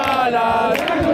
¡Gracias!